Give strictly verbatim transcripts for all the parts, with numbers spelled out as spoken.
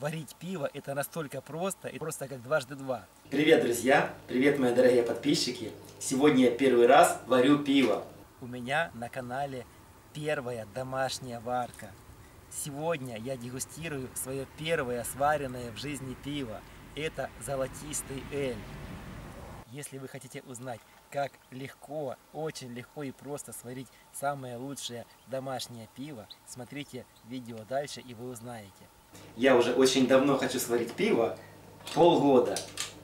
Варить пиво – это настолько просто, и просто как дважды два. Привет, друзья! Привет, мои дорогие подписчики! Сегодня я первый раз варю пиво. У меня на канале первая домашняя варка. Сегодня я дегустирую свое первое сваренное в жизни пиво. Это золотистый эль. Если вы хотите узнать, как легко, очень легко и просто сварить самое лучшее домашнее пиво, смотрите видео дальше, и вы узнаете. Я уже очень давно хочу сварить пиво, полгода,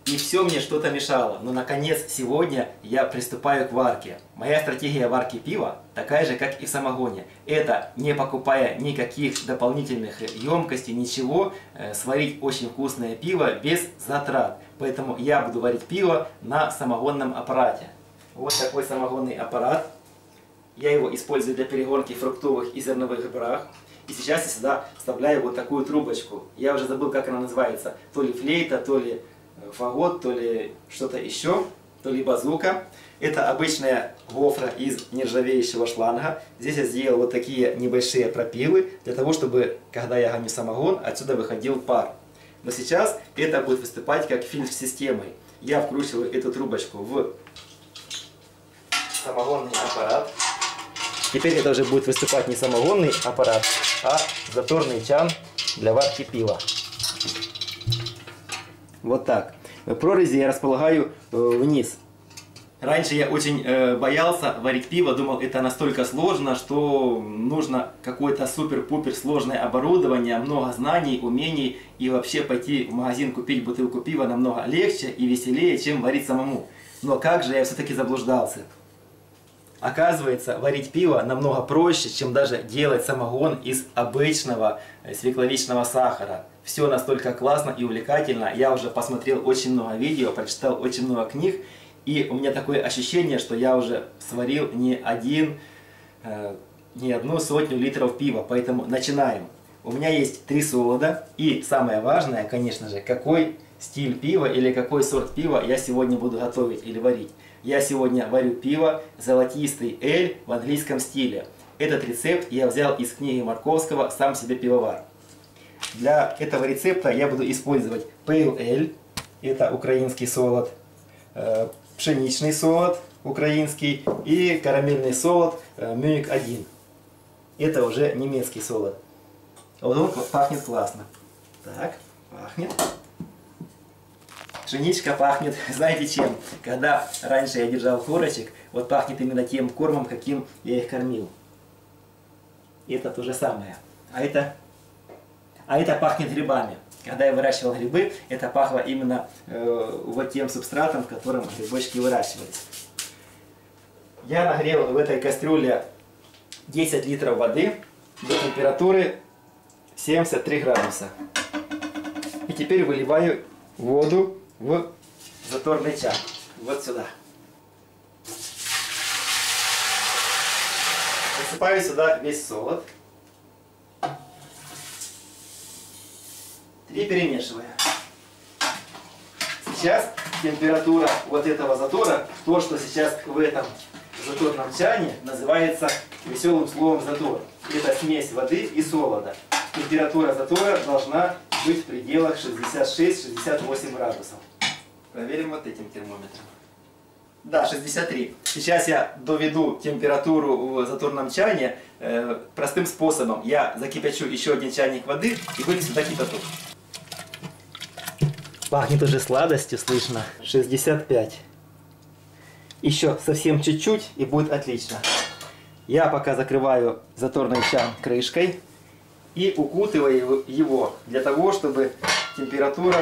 и все мне что-то мешало, но наконец сегодня я приступаю к варке. Моя стратегия варки пива такая же, как и в самогоне. Это не покупая никаких дополнительных емкостей, ничего, сварить очень вкусное пиво без затрат. Поэтому я буду варить пиво на самогонном аппарате. Вот такой самогонный аппарат. Я его использую для перегонки фруктовых и зерновых брах. И сейчас я сюда вставляю вот такую трубочку. Я уже забыл, как она называется. То ли флейта, то ли фагот, то ли что-то еще, то ли базука. Это обычная гофра из нержавеющего шланга. Здесь я сделал вот такие небольшие пропилы, для того, чтобы, когда я гоню самогон, отсюда выходил пар. Но сейчас это будет выступать как фильтр системой. Я вкручиваю эту трубочку в самогонный аппарат. Теперь это уже будет выступать не самогонный аппарат, а заторный чан для варки пива. Вот так. Прорези я располагаю вниз. Раньше я очень боялся варить пиво, думал, это настолько сложно, что нужно какое-то супер-пупер сложное оборудование, много знаний, умений, и вообще пойти в магазин купить бутылку пива намного легче и веселее, чем варить самому. Но как же я все-таки заблуждался. Оказывается, варить пиво намного проще, чем даже делать самогон из обычного свекловичного сахара. Все настолько классно и увлекательно. Я уже посмотрел очень много видео, прочитал очень много книг. И у меня такое ощущение, что я уже сварил не один, э, не одну сотню литров пива. Поэтому начинаем. У меня есть три солода. И самое важное, конечно же, какой стиль пива или какой сорт пива я сегодня буду готовить или варить. Я сегодня варю пиво «Золотистый эль» в английском стиле. Этот рецепт я взял из книги Марковского «Сам себе пивовар». Для этого рецепта я буду использовать pale ale, это украинский солод, пшеничный солод украинский и карамельный солод Мюник один. Это уже немецкий солод. Вот он пахнет классно. Так, пахнет. Пшеничка пахнет, знаете чем? Когда раньше я держал корочек, вот пахнет именно тем кормом, каким я их кормил. Это то же самое. А это, а это пахнет грибами. Когда я выращивал грибы, это пахло именно э, вот тем субстратом, которым грибочки выращивались. Я нагрел в этой кастрюле десять литров воды до температуры семьдесят три градуса. И теперь выливаю воду в заторный чан. Вот сюда. Высыпаю сюда весь солод. И перемешиваю. Сейчас температура вот этого затора, то, что сейчас в этом заторном чане называется веселым словом затор. Это смесь воды и солода. Температура затора должна быть в пределах шестьдесят шесть — шестьдесят восемь градусов. Проверим вот этим термометром. Да, шестьдесят три. Сейчас я доведу температуру в заторном чане э, простым способом. Я закипячу еще один чайник воды и вылью сюда кипяток. Пахнет уже сладостью, слышно. шестьдесят пять. Еще совсем чуть-чуть, и будет отлично. Я пока закрываю заторный чан крышкой и укутываю его, для того, чтобы температура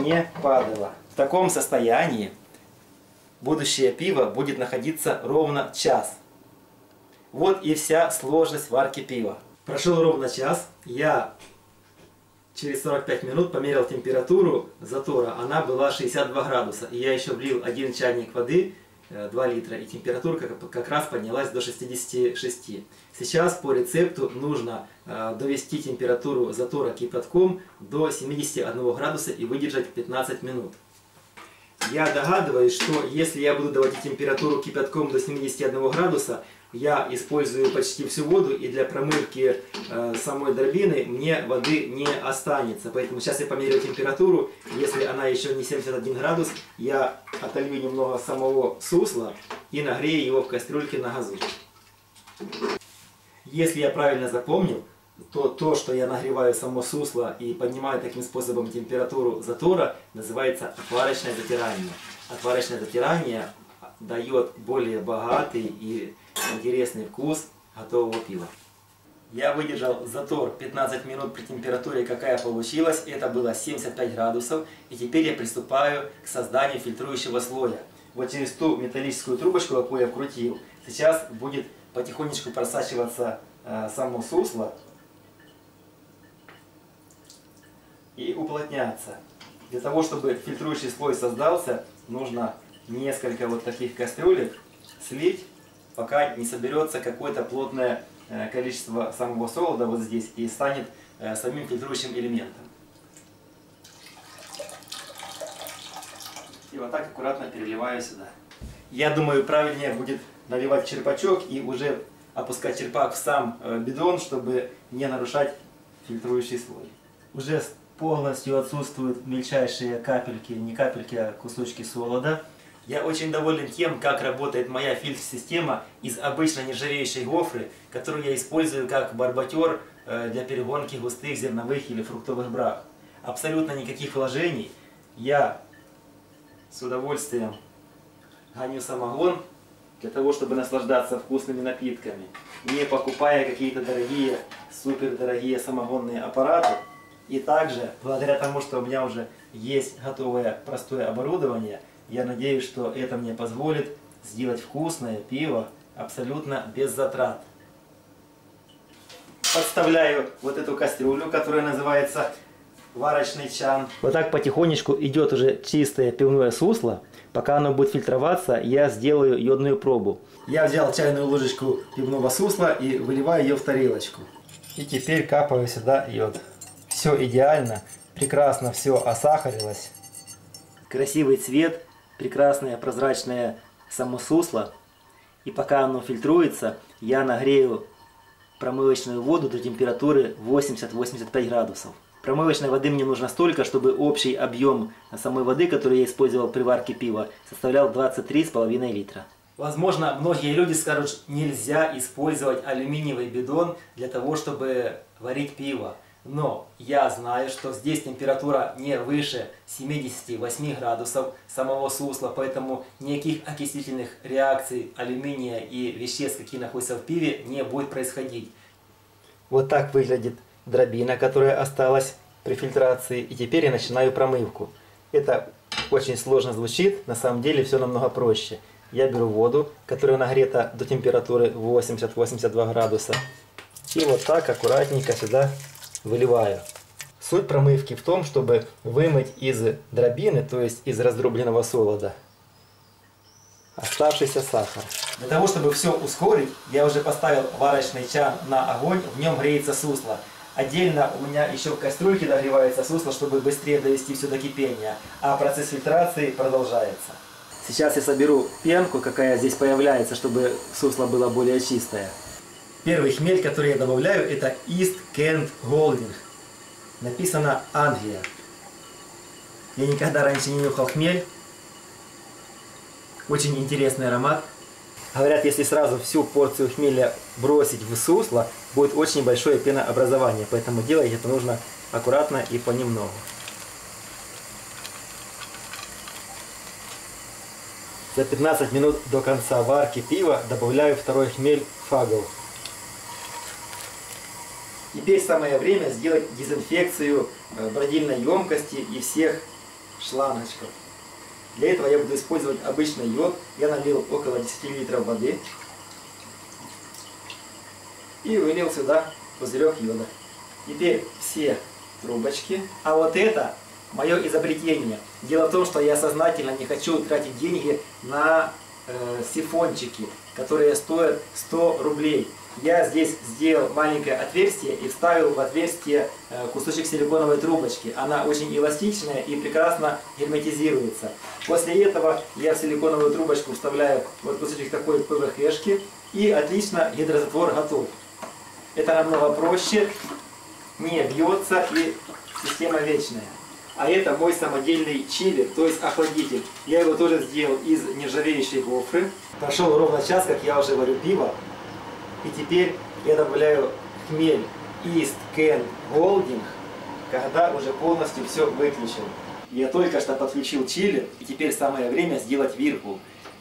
не падала. В таком состоянии будущее пиво будет находиться ровно час. Вот и вся сложность варки пива. Прошел ровно час. Я через сорок пять минут померил температуру затора. Она была шестьдесят два градуса. И я еще влил один чайник воды, два литра. И температура как раз поднялась до шестидесяти шести. Сейчас по рецепту нужно довести температуру затора кипятком до семидесяти одного градуса и выдержать пятнадцать минут. Я догадываюсь, что если я буду доводить температуру кипятком до семидесяти одного градуса, я использую почти всю воду, и для промывки э, самой дробины мне воды не останется. Поэтому сейчас я померяю температуру. Если она еще не семьдесят один градус, я отолью немного самого сусла и нагрею его в кастрюльке на газу. Если я правильно запомнил, то то, что я нагреваю само сусло и поднимаю таким способом температуру затора, называется отварочное затирание. Отварочное затирание дает более богатый и интересный вкус готового пива. Я выдержал затор пятнадцать минут при температуре, какая получилась. Это было семьдесят пять градусов. И теперь я приступаю к созданию фильтрующего слоя. Вот через ту металлическую трубочку, какую я вкрутил, сейчас будет потихонечку просачиваться э, само сусло и уплотняться. Для того, чтобы фильтрующий слой создался, нужно несколько вот таких кастрюлек слить, пока не соберется какое-то плотное количество самого солода вот здесь и станет самим фильтрующим элементом. И вот так аккуратно переливаю сюда. Я думаю, правильнее будет наливать черпачок и уже опускать черпак в сам бидон, чтобы не нарушать фильтрующий слой. Уже полностью отсутствуют мельчайшие капельки, не капельки, а кусочки солода. Я очень доволен тем, как работает моя фильтр-система из обычной нержавеющей гофры, которую я использую как барботер для перегонки густых зерновых или фруктовых брак. Абсолютно никаких вложений. Я с удовольствием гоню самогон для того, чтобы наслаждаться вкусными напитками, не покупая какие-то дорогие, супердорогие самогонные аппараты. И также, благодаря тому, что у меня уже есть готовое простое оборудование, я надеюсь, что это мне позволит сделать вкусное пиво абсолютно без затрат. Подставляю вот эту кастрюлю, которая называется варочный чан. Вот так потихонечку идет уже чистое пивное сусло. Пока оно будет фильтроваться, я сделаю йодную пробу. Я взял чайную ложечку пивного сусла и выливаю ее в тарелочку. И теперь капаю сюда йод. Все идеально, прекрасно все осахарилось. Красивый цвет, прекрасное прозрачное само сусло. И пока оно фильтруется, я нагрею промывочную воду до температуры восемьдесят — восемьдесят пять градусов. Промывочной воды мне нужно столько, чтобы общий объем самой воды, которую я использовал при варке пива, составлял двадцать три с половиной литра. Возможно, многие люди скажут, что нельзя использовать алюминиевый бидон для того, чтобы варить пиво. Но я знаю, что здесь температура не выше семидесяти восьми градусов самого сусла, поэтому никаких окислительных реакций алюминия и веществ, какие находятся в пиве, не будет происходить. Вот так выглядит дробина, которая осталась при фильтрации. И теперь я начинаю промывку. Это очень сложно звучит, на самом деле все намного проще. Я беру воду, которая нагрета до температуры восемьдесят — восемьдесят два градуса. И вот так аккуратненько сюда выливаю. Суть промывки в том, чтобы вымыть из дробины, то есть из раздробленного солода, оставшийся сахар. Для того, чтобы все ускорить, я уже поставил варочный чан на огонь, в нем греется сусло. Отдельно у меня еще в кастрюльке догревается сусло, чтобы быстрее довести все до кипения, а процесс фильтрации продолжается. Сейчас я соберу пенку, какая здесь появляется, чтобы сусло было более чистое. Первый хмель, который я добавляю, это East Kent Goldings. Написано Англия. Я никогда раньше не нюхал хмель. Очень интересный аромат. Говорят, если сразу всю порцию хмеля бросить в сусло, будет очень большое пенообразование. Поэтому делать это нужно аккуратно и понемногу. За пятнадцать минут до конца варки пива добавляю второй хмель Fuggle. Теперь самое время сделать дезинфекцию бродильной емкости и всех шлангочков. Для этого я буду использовать обычный йод. Я налил около десяти литров воды и вылил сюда пузырек йода. Теперь все трубочки. А вот это мое изобретение. Дело в том, что я сознательно не хочу тратить деньги на э, сифончики, которые стоят сто рублей. я здесь сделал маленькое отверстие и вставил в отверстие кусочек силиконовой трубочки. Она очень эластичная и прекрасно герметизируется. После этого я в силиконовую трубочку вставляю вот кусочек такой пэ вэ хэшки, и отлично гидрозатвор готов. Это намного проще, не бьется и система вечная. А это мой самодельный чиллер, то есть охладитель. Я его тоже сделал из нержавеющей гофры. Прошел ровно час, как я уже варю пиво. И теперь я добавляю хмель East Kent Goldings, когда уже полностью все выключил. Я только что подключил чиллер, и теперь самое время сделать виргул.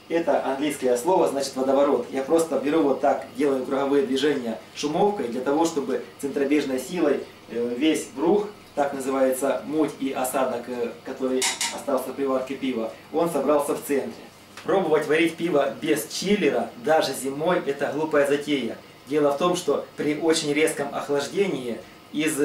Это английское слово, значит водоворот. Я просто беру вот так, делаю круговые движения шумовкой, для того, чтобы центробежной силой весь брух, так называется муть и осадок, который остался при варке пива, он собрался в центре. Пробовать варить пиво без чиллера, даже зимой, это глупая затея. Дело в том, что при очень резком охлаждении из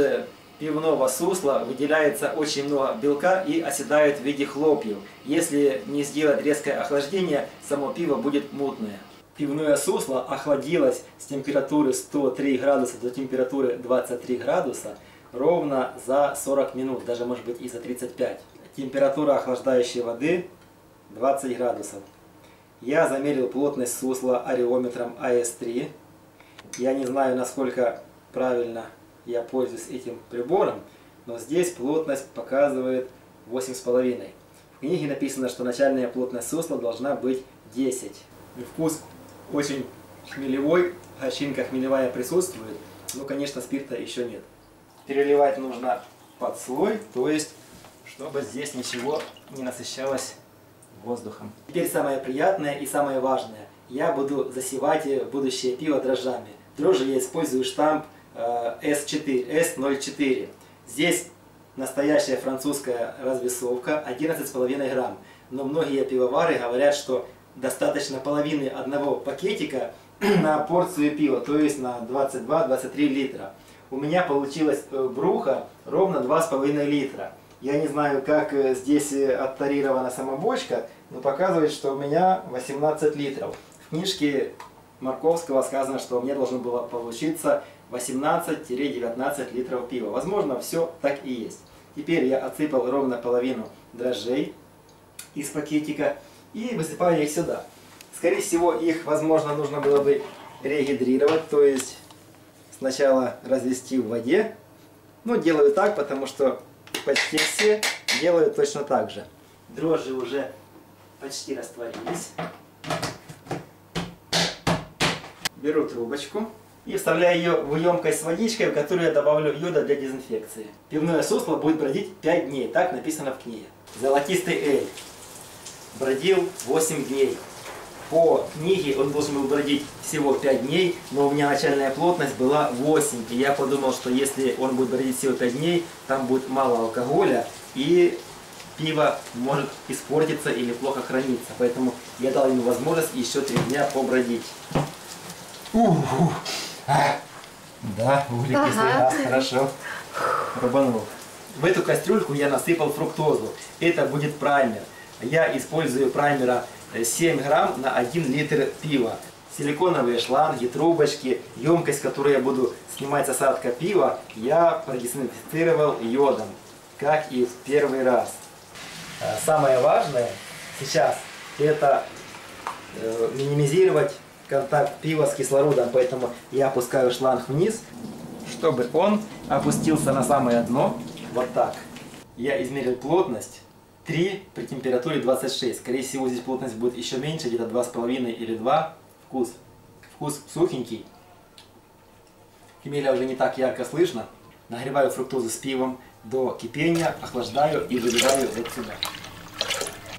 пивного сусла выделяется очень много белка и оседает в виде хлопьев. Если не сделать резкое охлаждение, само пиво будет мутное. Пивное сусло охладилось с температуры сто три градуса до температуры двадцать три градуса ровно за сорок минут, даже может быть и за тридцать пять. Температура охлаждающей воды двадцать градусов. Я замерил плотность сусла ареометром а эс три. Я не знаю, насколько правильно я пользуюсь этим прибором, но здесь плотность показывает восемь с половиной. В книге написано, что начальная плотность сусла должна быть десять. Вкус очень хмелевой, горчинка хмелевая присутствует, но, конечно, спирта еще нет. Переливать нужно под слой, то есть, чтобы здесь ничего не насыщалось воздухом. Теперь самое приятное и самое важное. Я буду засевать будущее пиво дрожжами. Дрожжи я использую штамп эс четыре, эс ноль четыре. Здесь настоящая французская развесовка, одиннадцать с половиной грамм. Но многие пивовары говорят, что достаточно половины одного пакетика на порцию пива, то есть на двадцать два — двадцать три литра. У меня получилось бруха ровно два с половиной литра. Я не знаю, как здесь оттарирована сама бочка, но показывает, что у меня восемнадцать литров. В книжке Марковского сказано, что у меня должно было получиться восемнадцать — девятнадцать литров пива. Возможно, все так и есть. Теперь я отсыпал ровно половину дрожжей из пакетика и высыпаю их сюда. Скорее всего, их, возможно, нужно было бы регидрировать, то есть сначала развести в воде. Но делаю так, потому что почти все делают точно так же. Дрожжи уже почти растворились. Беру трубочку и вставляю ее в емкость с водичкой, в которую я добавлю йода для дезинфекции. Пивное сусло будет бродить пять дней, так написано в книге. Золотистый эль бродил восемь дней. По книге он должен был бродить всего пять дней, но у меня начальная плотность была восемь. И я подумал, что если он будет бродить всего пять дней, там будет мало алкоголя, и пиво может испортиться или плохо храниться. Поэтому я дал ему возможность еще три дня побродить. У-у-у. А, да, углекислый газ, ага. Хорошо. Рубанул. В эту кастрюльку я насыпал фруктозу. Это будет праймер. Я использую праймера семь грамм на один литр пива. Силиконовые шланги, трубочки, емкость, которую я буду снимать с осадка пива, я продезинфицировал йодом, как и в первый раз. Самое важное сейчас это минимизировать контакт пива с кислородом, поэтому я опускаю шланг вниз, чтобы он опустился на самое дно, вот так. Я измерил плотность три при температуре двадцать шесть. Скорее всего, здесь плотность будет еще меньше, где-то два с половиной или два. Вкус. Вкус сухенький. Хмеля уже не так ярко слышно. Нагреваю фруктозу с пивом до кипения, охлаждаю и выливаю вот сюда.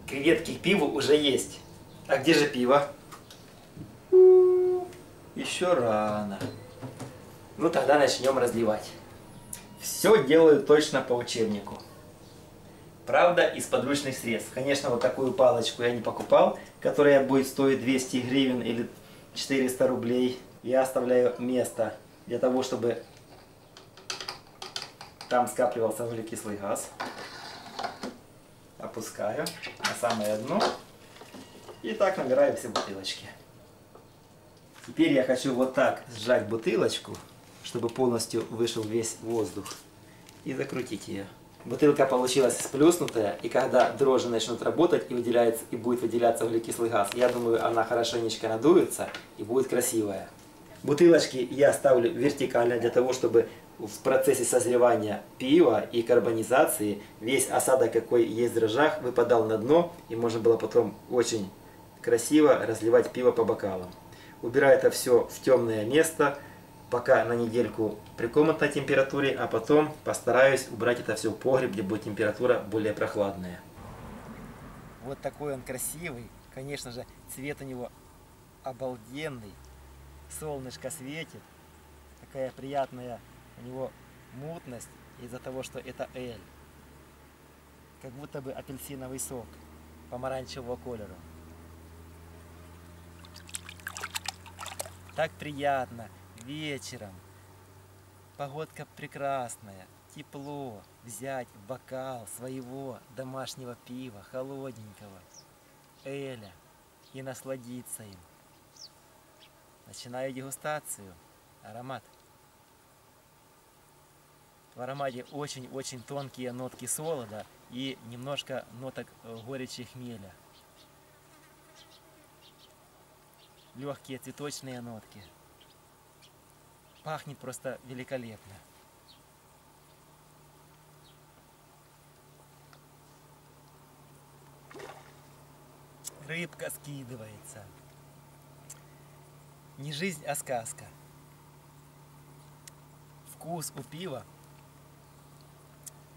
Креветки к пиву уже есть. А где же пиво? Еще рано. Ну тогда начнем разливать. Все делаю точно по учебнику. Правда, из подручных средств. Конечно, вот такую палочку я не покупал, которая будет стоить двести гривен или четыреста рублей. Я оставляю место для того, чтобы там скапливался углекислый газ. Опускаю на самое дно. И так набираю все бутылочки. Теперь я хочу вот так сжать бутылочку, чтобы полностью вышел весь воздух, и закрутить ее. Бутылка получилась сплюснутая, и когда дрожжи начнут работать и, выделяется, и будет выделяться углекислый газ, я думаю, она хорошенечко надуется и будет красивая. Бутылочки я ставлю вертикально для того, чтобы в процессе созревания пива и карбонизации весь осадок, какой есть в дрожжах, выпадал на дно, и можно было потом очень красиво разливать пиво по бокалам. Убираю это все в темное место, пока на недельку при комнатной температуре, а потом постараюсь убрать это все в погреб, где будет температура более прохладная. Вот такой он красивый, конечно же, цвет у него обалденный, солнышко светит, такая приятная у него мутность из-за того, что это эль, как будто бы апельсиновый сок помаранчевого колера. Так приятно вечером, погодка прекрасная, тепло, взять бокал своего домашнего пива, холодненького, эля, и насладиться им. Начинаю дегустацию, аромат. В аромате очень-очень тонкие нотки солода и немножко ноток горечи хмеля. Легкие цветочные нотки. Пахнет просто великолепно. Рыбка скидывается. Не жизнь, а сказка. Вкус у пива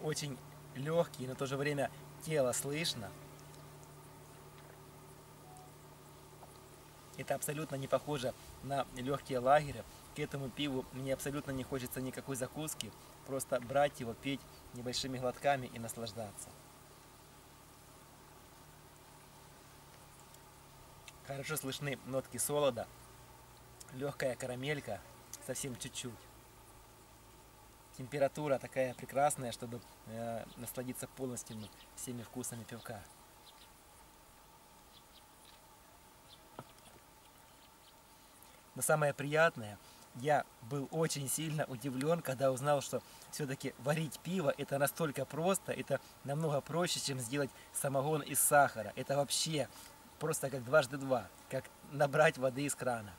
очень легкий, но в то же время тело слышно. Это абсолютно не похоже на легкие лагеря. К этому пиву мне абсолютно не хочется никакой закуски. Просто брать его, пить небольшими глотками и наслаждаться. Хорошо слышны нотки солода. Легкая карамелька, совсем чуть-чуть. Температура такая прекрасная, чтобы э, насладиться полностью всеми вкусами пивка. Но самое приятное, я был очень сильно удивлен, когда узнал, что все-таки варить пиво это настолько просто, это намного проще, чем сделать самогон из сахара. Это вообще просто как дважды два, как набрать воды из крана.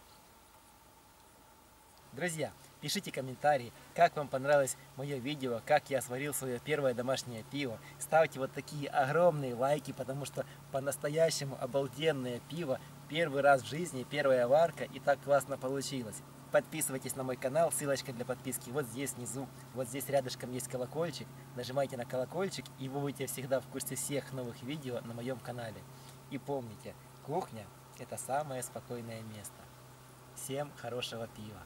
Друзья, пишите комментарии, как вам понравилось мое видео, как я сварил свое первое домашнее пиво. Ставьте вот такие огромные лайки, потому что по-настоящему обалденное пиво. Первый раз в жизни, первая варка, и так классно получилось. Подписывайтесь на мой канал, ссылочка для подписки вот здесь внизу, вот здесь рядышком есть колокольчик. Нажимайте на колокольчик, и вы будете всегда в курсе всех новых видео на моем канале. И помните, кухня – это самое спокойное место. Всем хорошего пива!